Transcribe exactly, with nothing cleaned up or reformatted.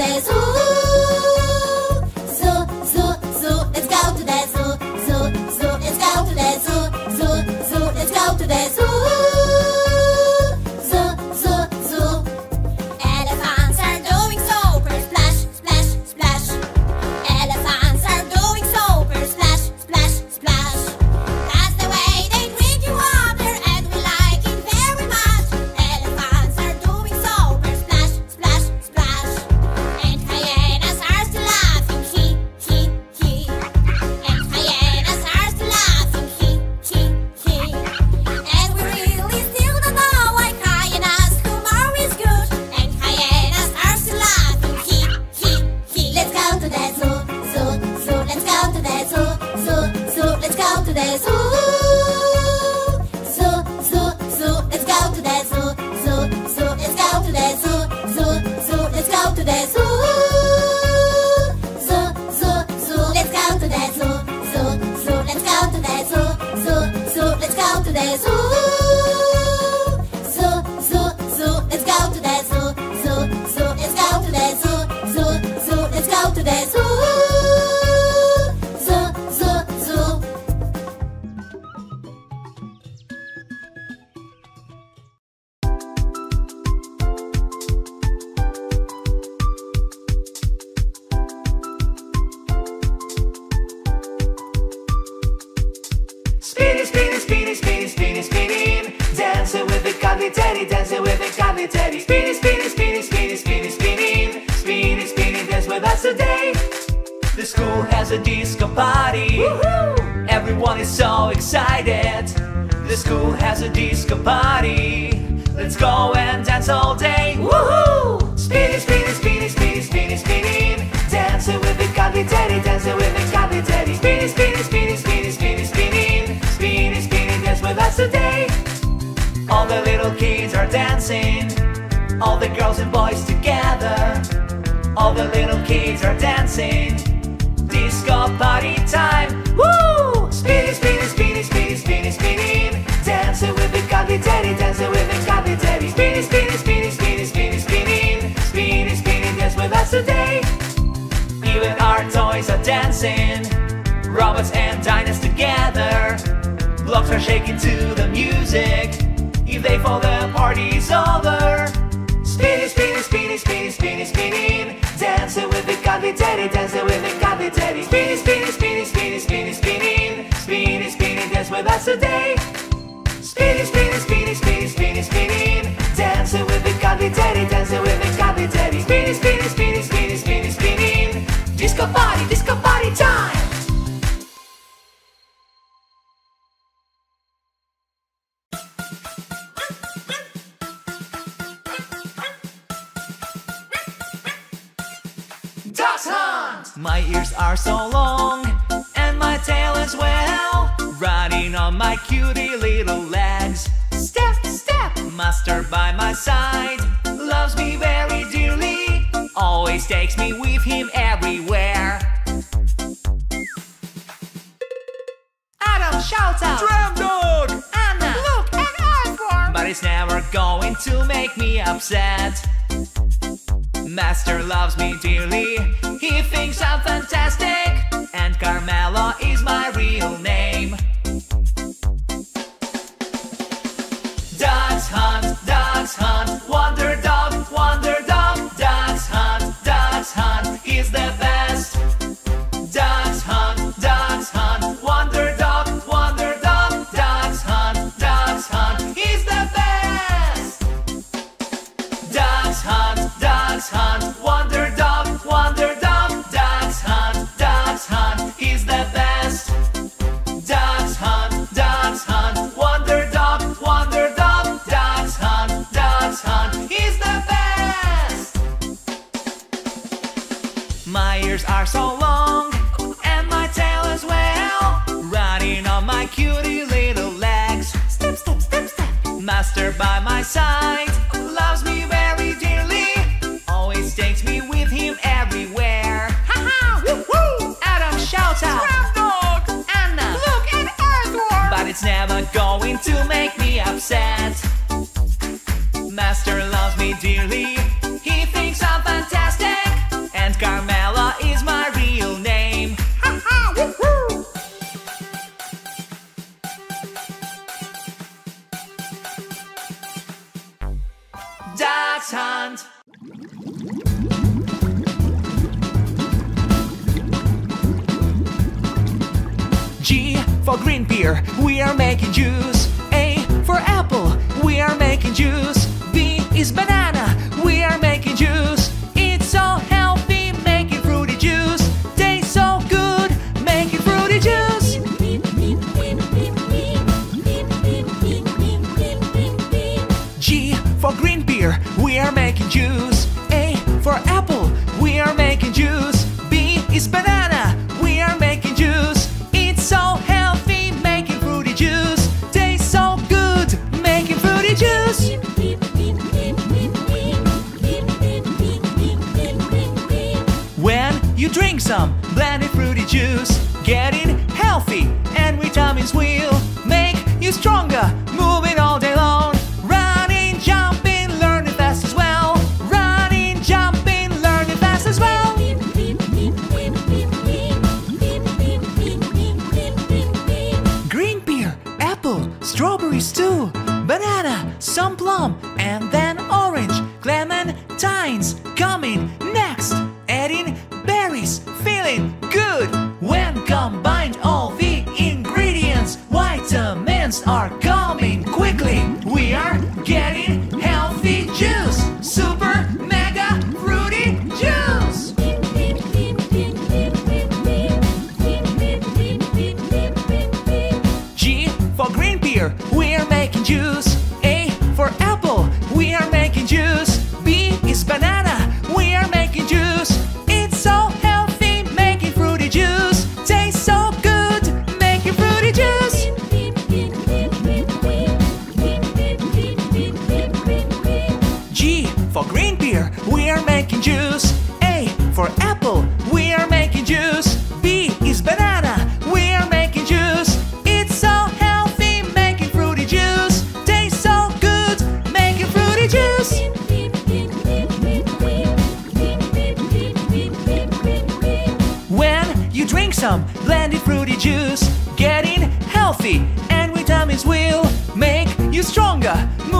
the zoo. Zoo, zoo, zoo, let's go to the zoo. Zoo, zoo, let's go to the zoo. Zoo, zoo, let's go to the zoo. Zoo, zoo, zoo. Elephants are doing super splash, splash, splash. Elephants are doing super splash, splash, splash. That's the way they drink your water and we like it very much. Elephants are doing super splash, splash, splash. And hyenas are still laughing, he, he, he. And hyenas are still laughing, he, he, he. And we really still don't know why hyenas humor is good. And hyenas are still laughing, he, he, he. Let's go to the zoo, zoo, zoo. Let's go to the zoo, zoo, zoo. Let's go to the zoo. Zoo, zoo, zoo. Let's go to the zoo, zoo, zoo. Let's go to the zoo, zoo, zoo. Let's go to the zoo. Zoo, zoo, zoo. Let's go to the zoo, zoo, zoo. Let's go to the zoo, zoo, zoo. Let's go to the zoo. Zoo, zoo, zoo. Let's go to the zoo, zoo, zoo. Let's go to the zoo, zoo, zoo. Let's go to the zoo. Zoo, zoo, zoo. Spinning, spinning, spinning, spinning, spinning, spinning. Dancing with the cuddly teddy, dancing with the cuddly teddy. Spinning, spinning, spinning, spinning, spinning, spinning. Spinning, spinning, dance with us today. The school has a disco party. Woohoo! Everyone is so excited. The school has a disco party. Let's go and dance all day. Woohoo! Spinning, spinning, spinning, spinning, spinning, spinning. Dancing with the cuddly teddy, dancing with the cuddly teddy. Spinning, spinning, spinning, spinning, spinning, spinning. Spinning, spinning, dance with us today. All the little kids are dancing. All the girls and boys together. All the little kids are dancing. Disco party time. Woo! Spinning, spinning, spinning, spinning, spinning, spinning. Dancing with the cuddly teddy, dancing with the cuddly teddy. Spinning, spinning, spinning, spinning, spinning, spinning. Spinning, spinning, dance with us today. Even our toys are dancing. Robots and dinos together. Blocks are shaking to the music. If they fall, the party's over. Spinning, spinning, spinning, spinning, spinning, spinning. Dancing with the cuddly teddy, dancing with the cuddly teddy. Spinning, spinning, spinning, spinning, spinning, spinning. Spinning, spinning, dance with us today. Spinning, spinning, spinning, spinning, spinning, spinning. Dancing with the cuddly teddy, dancing with the cuddly teddy. Spinning, spinning, spinning, spinning, spinning, spinning. Disco party, disco party time! My ears are so long, and my tail as well. Riding on my cutie little legs. Step, step, master by my side. Loves me very dearly. Always takes me with him everywhere. Adam shouts out, "Tram dog! Anna, look at Ivor!" But it's never going to make me upset. Master loves me dearly. He thinks I'm fantastic. And Carmelo is my real name. Ducks hunt, ducks hunt. Wonder dog, wonder dog. Ducks hunt, ducks hunt. He's the best. Ducks hunt, ducks hunt. Wonder dog, wonder dog. Ducks hunt, ducks hunt. He's the best. Ducks hunt, ducks hunt. Wonder dog, wonder dog. Ducks hunt, ducks hunt. He's the best. Ducks hunt, ducks hunt. Wonder dog, wonder dog. Ducks hunt, ducks hunt. He's the best. My ears are so long, and my tail as well. Riding on my cutie little legs. Step, step, step, step. Master by my side. Loves me very dearly. Always takes me with him everywhere. Ha-ha! Woo-hoo! Adam shouts out, "Tram dog! Anna, look at Ivor!" But it's never going to make me upset. Master loves me dearly. He thinks I'm fantastic. God's hand. G for green beer, we are making juice. A for apple, we are making juice. B is banana, we are making juice. It's so healthy, making fruity juice. Tastes so good, making fruity juice. G for green beer, we are making juice. A for apple, we are making juice. B is banana, we are making juice. So healthy, making fruity juice. Tastes so good, making fruity juice. When you drink some blended fruity juice, getting healthy and vitamins will make you stronger, moving all day long. Running, jumping, learning fast as well. Running, jumping, learning fast as well. Strawberries too, banana, some plum, and then orange. Clementines coming next, adding berries, feeling good. When combined all the ingredients, vitamins are coming quickly. We are getting healthy juice, super mega fruity juice. G for green beer, we are making juice. A for apple, we are making juice. B is banana, we are making juice. It's so healthy, making fruity juice. Tastes so good, making fruity juice. G for green beer, we are making juice. A for apple, we are making juice. B is banana, we are making juice. It's so healthy, juice. When you drink some blended fruity juice, getting healthy and vitamins will make you stronger.